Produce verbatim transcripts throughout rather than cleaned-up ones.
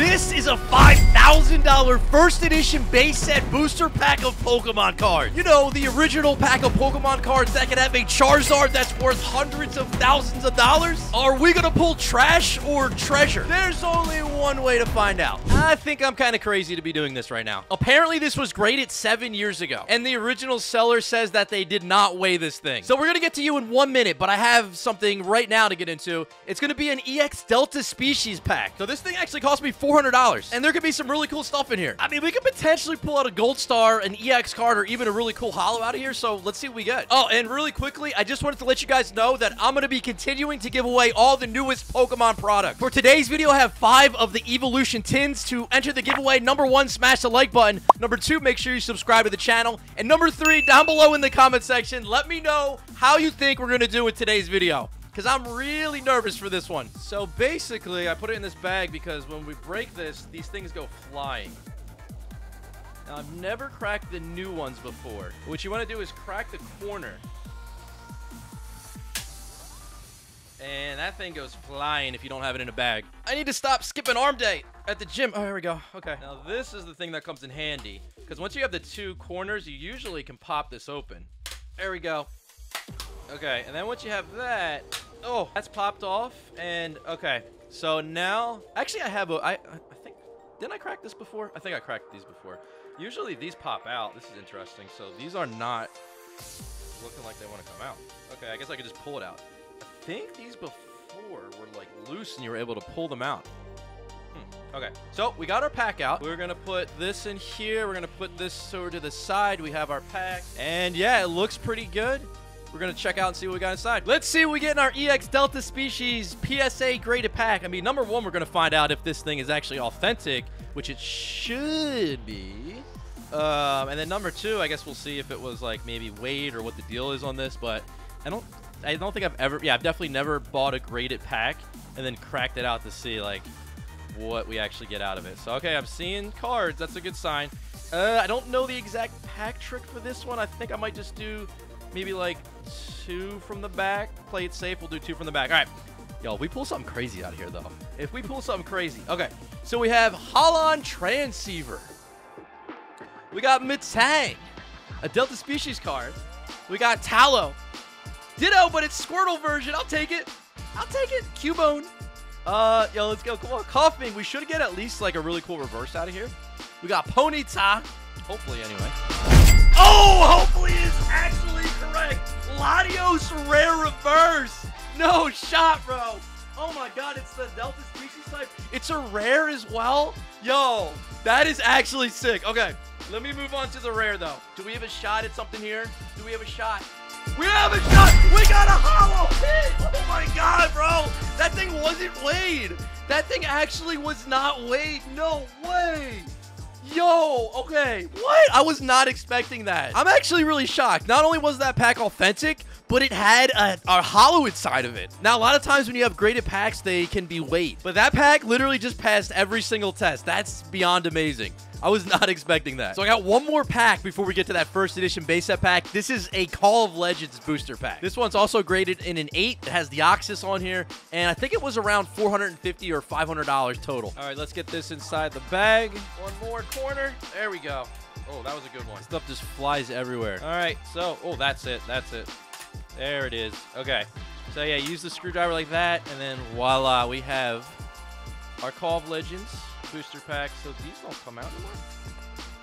This is a five thousand dollar first edition base set booster pack of Pokemon cards. You know, the original pack of Pokemon cards that could have a Charizard that's worth hundreds of thousands of dollars? Are we gonna pull trash or treasure? There's only one way to find out. I think I'm kind of crazy to be doing this right now. Apparently this was graded seven years ago, and the original seller says that they did not weigh this thing. So we're gonna get to you in one minute, but I have something right now to get into. It's gonna be an E X Delta Species pack. So this thing actually cost me four hundred dollars, and there could be some really cool stuff in here. I mean, we could potentially pull out a gold star, an E X card, or even a really cool holo out of here, so let's see what we get. Oh, and really quickly, I just wanted to let you guys know that I'm gonna be continuing to give away all the newest Pokemon products. For today's video, I have five of the evolution tins. To enter the giveaway, number one, smash the like button. Number two, make sure you subscribe to the channel. And number three, down below in the comment section, let me know how you think we're gonna do with today's video, because I'm really nervous for this one. So basically, I put it in this bag because when we break this, these things go flying. Now, I've never cracked the new ones before. What you want to do is crack the corner, and that thing goes flying if you don't have it in a bag. I need to stop skipping arm day at the gym. Oh, here we go. Okay. Now, this is the thing that comes in handy, because once you have the two corners, you usually can pop this open. There we go. Okay, and then once you have that, oh, that's popped off, and okay. So now, actually I have a, I, I think, didn't I crack this before? I think I cracked these before. Usually these pop out. This is interesting. So these are not looking like they want to come out. Okay, I guess I could just pull it out. I think these before were like loose and you were able to pull them out. Hmm. Okay, so we got our pack out. We're gonna put this in here. We're gonna put this over to the side. We have our pack, and yeah, it looks pretty good. We're going to check out and see what we got inside. Let's see what we get in our E X Delta Species P S A graded pack. I mean, number one, we're going to find out if this thing is actually authentic, which it should be. Um, and then number two, I guess we'll see if it was like maybe weighed or what the deal is on this. But I don't I don't think I've ever, yeah, I've definitely never bought a graded pack and then cracked it out to see like what we actually get out of it. So, okay, I'm seeing cards. That's a good sign. Uh, I don't know the exact pack trick for this one. I think I might just do maybe like two from the back. Play it safe. We'll do two from the back. All right. Yo, we pull something crazy out of here, though. If we pull something crazy. Okay. So we have Holon Transceiver. We got Miltank, a Delta Species card. We got Tallow. Ditto, but it's Squirtle version. I'll take it. I'll take it. Cubone. Uh, yo, let's go. Come on. Koffing. We should get at least like a really cool reverse out of here. We got Ponyta. Hopefully, anyway. Oh, hopefully it's actually correct. Latios rare reverse. No shot, bro. Oh my god, it's the Delta Species type. It's a rare as well. Yo, that is actually sick. Okay, let me move on to the rare though. Do we have a shot at something here? Do we have a shot? We have a shot. We got a holo hit. Oh my god, bro. That thing wasn't weighed. That thing actually was not weighed. No way. Yo, okay. What? I was not expecting that. I'm actually really shocked. Not only was that pack authentic, but it had a, a holo inside of it. Now, a lot of times when you have graded packs, they can be weighed. But that pack literally just passed every single test. That's beyond amazing. I was not expecting that. So I got one more pack before we get to that first edition base set pack. This is a Call of Legends booster pack. This one's also graded in an eight. It has the Deoxys on here. And I think it was around four hundred fifty dollars or five hundred dollars total. All right, let's get this inside the bag. One more corner. There we go. Oh, that was a good one. Stuff just flies everywhere. All right, so, oh, that's it. That's it. There it is. Okay. So, yeah, use the screwdriver like that. And then voila, we have our Call of Legends booster pack. So these don't come out anymore?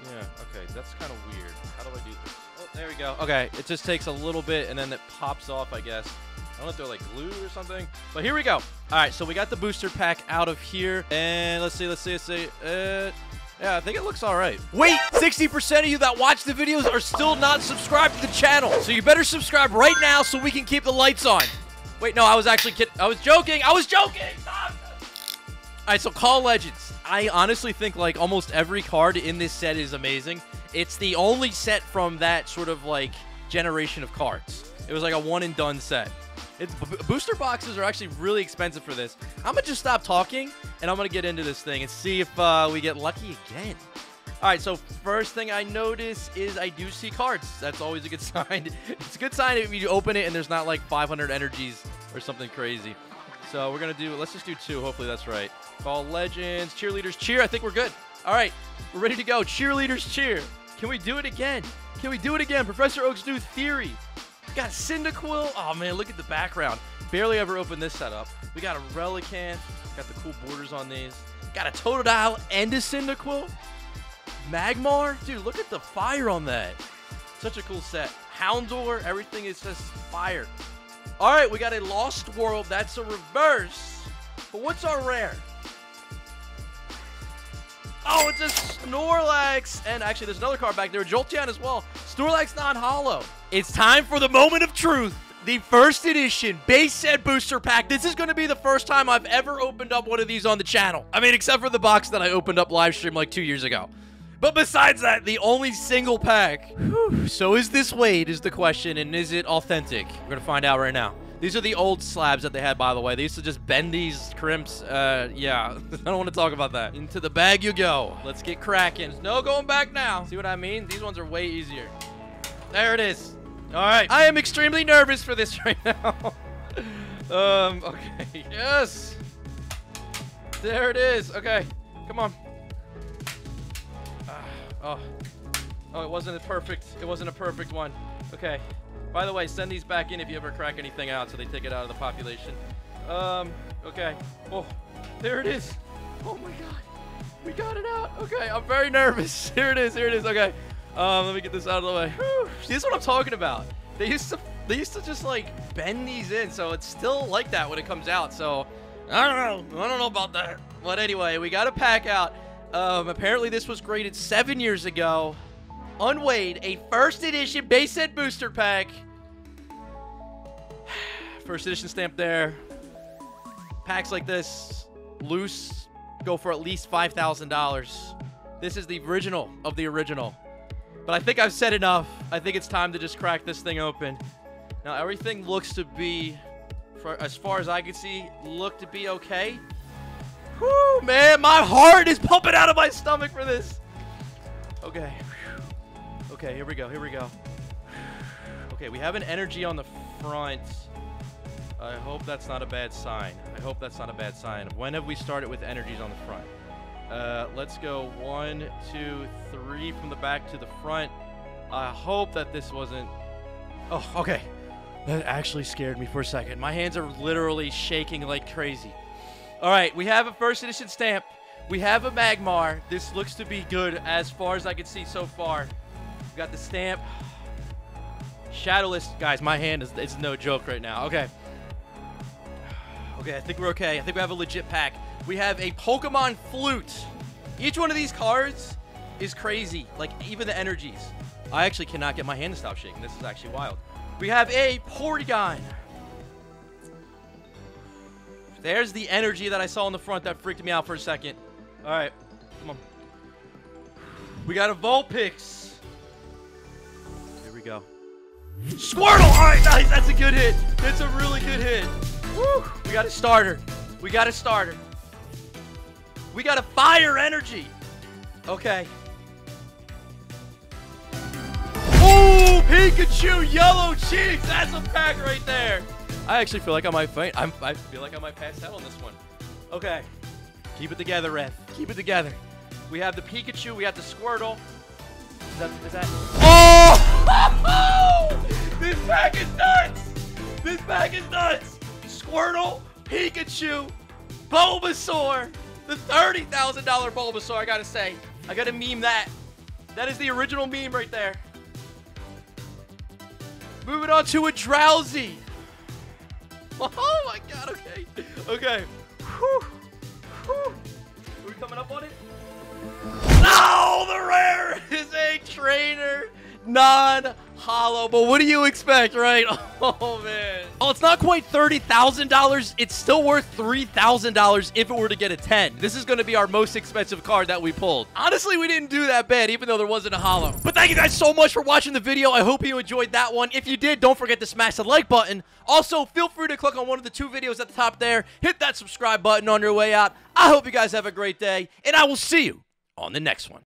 Yeah, okay, that's kind of weird. How do I do this? Oh, there we go. Okay, it just takes a little bit and then it pops off, I guess. I don't know if they're like glue or something, but here we go. All right, so we got the booster pack out of here, and let's see, let's see, let's see. Uh, yeah, I think it looks all right. Wait, sixty percent of you that watch the videos are still not subscribed to the channel, so you better subscribe right now so we can keep the lights on. Wait, no, I was actually kidding. I was joking. I was joking. Stop. All right, so Call of Legends. I honestly think like almost every card in this set is amazing. It's the only set from that sort of like generation of cards. It was like a one and done set. It's booster boxes are actually really expensive for this. I'm gonna just stop talking and I'm gonna get into this thing and see if uh, we get lucky again. All right, so first thing I notice is I do see cards. That's always a good sign. It's a good sign if you open it and there's not like five hundred energies or something crazy. So we're gonna do, let's just do two. Hopefully that's right. Call Legends, cheerleaders cheer. I think we're good. All right, we're ready to go. Cheerleaders cheer. Can we do it again? Can we do it again? Professor Oak's new theory. We got Cyndaquil. Oh man, look at the background. Barely ever opened this setup. We got a Relicant. Got the cool borders on these. Got a Totodile and a Cyndaquil. Magmar. Dude, look at the fire on that. Such a cool set. Houndor. Everything is just fire. All right, we got a Lost World. That's a reverse. But what's our rare? Oh, it's a Snorlax. And actually, there's another card back there. Jolteon as well. Snorlax non-holo. It's time for the moment of truth. The first edition base set booster pack. This is going to be the first time I've ever opened up one of these on the channel. I mean, except for the box that I opened up live stream like two years ago. But besides that, the only single pack. Whew. So is this weighed is the question, and is it authentic? We're going to find out right now. These are the old slabs that they had, by the way. They used to just bend these crimps. Uh, yeah, I don't want to talk about that. Into the bag you go. Let's get cracking. No going back now. See what I mean? These ones are way easier. There it is. All right, I am extremely nervous for this right now. um, okay, yes. There it is. Okay, come on. Uh, oh, oh, it wasn't a perfect. It wasn't a perfect one. Okay. By the way, send these back in if you ever crack anything out, so they take it out of the population. Um, okay. Oh, there it is. Oh my God, we got it out. Okay, I'm very nervous. Here it is. Here it is. Okay. Um, let me get this out of the way. Whew. This is what I'm talking about. They used to, they used to just like bend these in, so it's still like that when it comes out. So I don't know. I don't know about that. But anyway, we got a pack out. Um, apparently this was graded seven years ago, unweighed, a first edition base set booster pack. First edition stamp there. Packs like this, loose, go for at least five thousand dollars. This is the original of the original. But I think I've said enough. I think it's time to just crack this thing open. Now, everything looks to be, for, as far as I can see, look to be okay. Whew, man, my heart is pumping out of my stomach for this. Okay. Okay, here we go, here we go. Okay, we have an energy on the front. I hope that's not a bad sign. I hope that's not a bad sign. When have we started with energies on the front? Uh, let's go one, two, three from the back to the front. I hope that this wasn't... Oh, okay. That actually scared me for a second. My hands are literally shaking like crazy. All right, we have a first edition stamp. We have a Magmar. This looks to be good as far as I can see so far. We got the stamp. Shadowless. Guys, my hand is it's no joke right now. Okay. Okay, I think we're okay. I think we have a legit pack. We have a Pokemon Flute. Each one of these cards is crazy, like even the energies. I actually cannot get my hand to stop shaking. This is actually wild. We have a Porygon. There's the energy that I saw in the front that freaked me out for a second. All right, come on. We got a Vulpix. Here we go. Squirtle, all right, nice, that's a good hit. That's a really good hit. Woo, we got a starter. We got a starter. We got a fire energy. Okay. Oh, Pikachu yellow cheeks. That's a pack right there. I actually feel like I might faint. I'm, I feel like I might pass out on this one. Okay. Keep it together, Ref. Keep it together. We have the Pikachu. We have the Squirtle. Is that? Is that? Oh! This pack is nuts. This pack is nuts. Squirtle, Pikachu, Bulbasaur. The thirty thousand dollar Bulbasaur, I gotta say. I gotta meme that. That is the original meme right there. Moving on to a Drowsy. Oh my God, okay. Okay. Whew. Whew. Are we coming up on it? No, the rare is a trainer non-holo, but what do you expect, right? Oh man. Oh, it's not quite thirty thousand dollars. It's still worth three thousand dollars if it were to get a ten. This is going to be our most expensive card that we pulled. Honestly, we didn't do that bad, even though there wasn't a holo. But thank you guys so much for watching the video. I hope you enjoyed that one. If you did, don't forget to smash the like button. Also, feel free to click on one of the two videos at the top there. Hit that subscribe button on your way out. I hope you guys have a great day, and I will see you on the next one.